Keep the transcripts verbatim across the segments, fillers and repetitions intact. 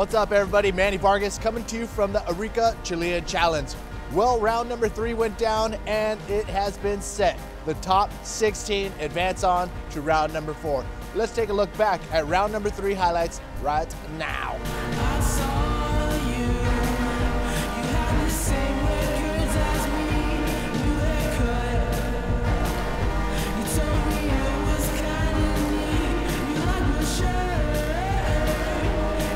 What's up, everybody? Manny Vargas coming to you from the Arica Chilean Challenge. Well, round number three went down and it has been set. The top sixteen advance on to round number four. Let's take a look back at round number three highlights right now. I saw you. You had the same records as me. You were good. You told me it was kind of neat. You like my shirt.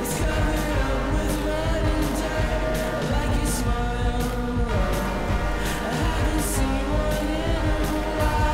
It's covered up with blood and dirt. Like your smile. I haven't seen one in a while.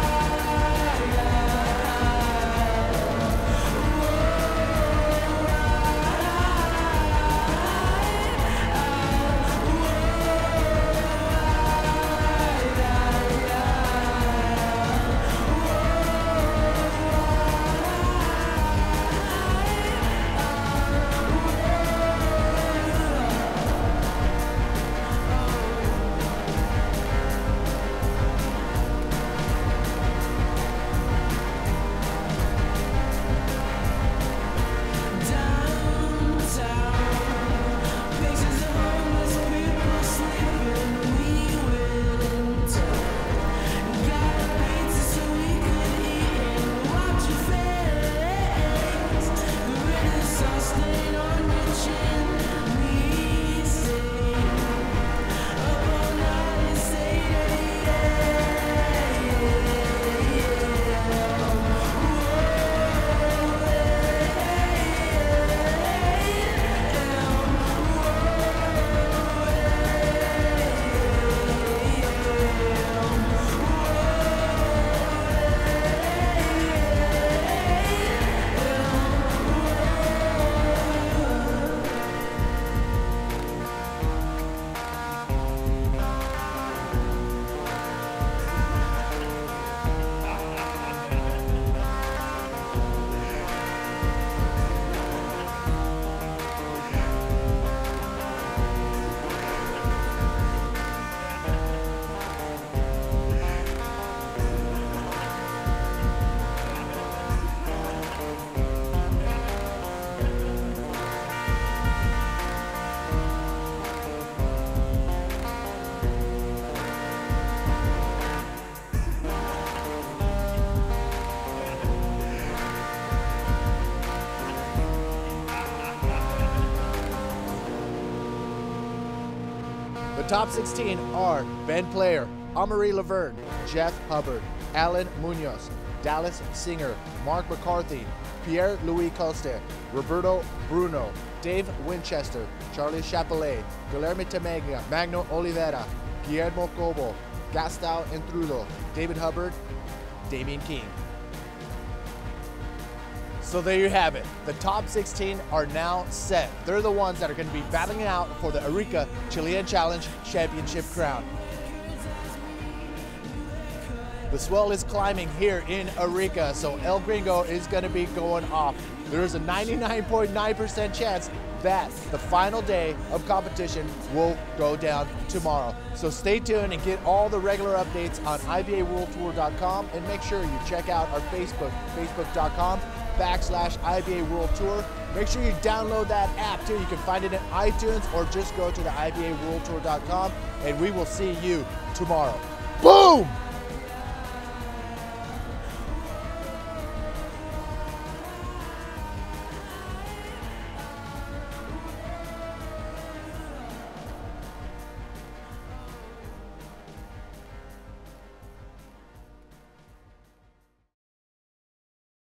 Top sixteen are Ben Player, Amaury Lavernhe, Jeff Hubbard, Alan Munoz, Dallas Singer, Mark McCarthy, Pierre-Louis Costa, Roberto Bruno, Dave Winchester, Charlie Chapelet, Guilherme Tamegna, Magno Oliveira, Guillermo Cobo, Gastao Entrudo, David Hubbard, Damien King. So there you have it. The top sixteen are now set. They're the ones that are going to be battling it out for the Arica Chilean Challenge Championship crown. The swell is climbing here in Arica, so El Gringo is going to be going off. There is a ninety-nine point nine percent chance that the final day of competition will go down tomorrow. So stay tuned and get all the regular updates on I B A World Tour dot com, and make sure you check out our Facebook, facebook dot com backslash I B A World Tour. Make sure you download that app too. You can find it in iTunes or just go to the I B A World Tour dot com, and we will see you tomorrow. Boom!